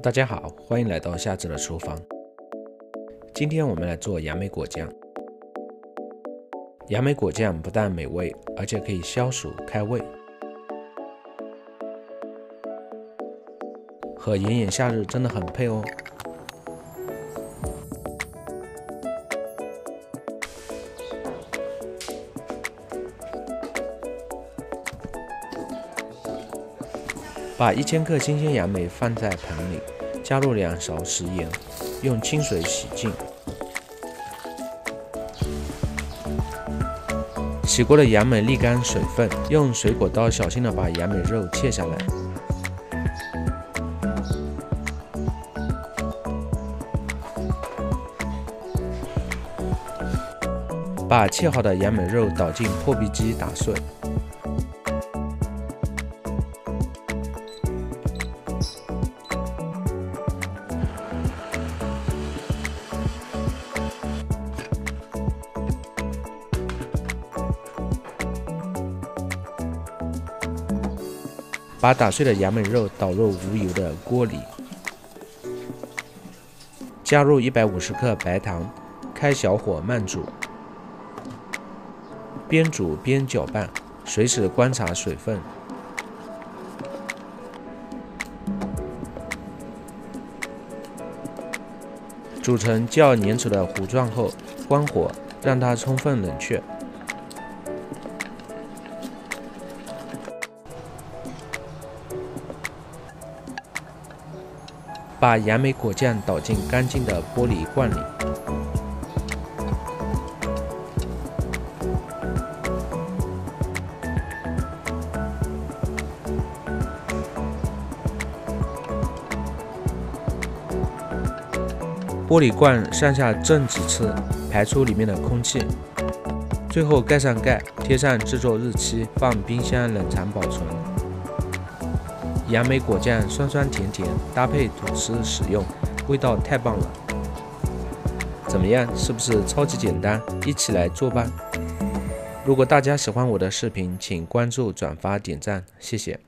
大家好，欢迎来到夏至的厨房。今天我们来做杨梅果酱。杨梅果酱不但美味，而且可以消暑开胃。和炎炎夏日真的很配哦。把1000克新鲜杨梅放在盆里，加入2勺食盐，用清水洗净。洗过的杨梅沥干水分，用水果刀小心地把杨梅肉切下来。把切好的杨梅肉倒进破壁机打碎。 把打碎的杨梅肉倒入无油的锅里，加入150克白糖，开小火慢煮，边煮边搅拌，随时观察水分。煮成较粘稠的糊状后，关火，让它充分冷却。 把杨梅果酱倒进干净的玻璃罐里，玻璃罐上下震几次，排出里面的空气。最后盖上盖，贴上制作日期，放冰箱冷藏保存。 杨梅果酱酸酸甜甜，搭配吐司使用，味道太棒了！怎么样，是不是超级简单？一起来做吧！如果大家喜欢我的视频，请关注、转发、点赞，谢谢。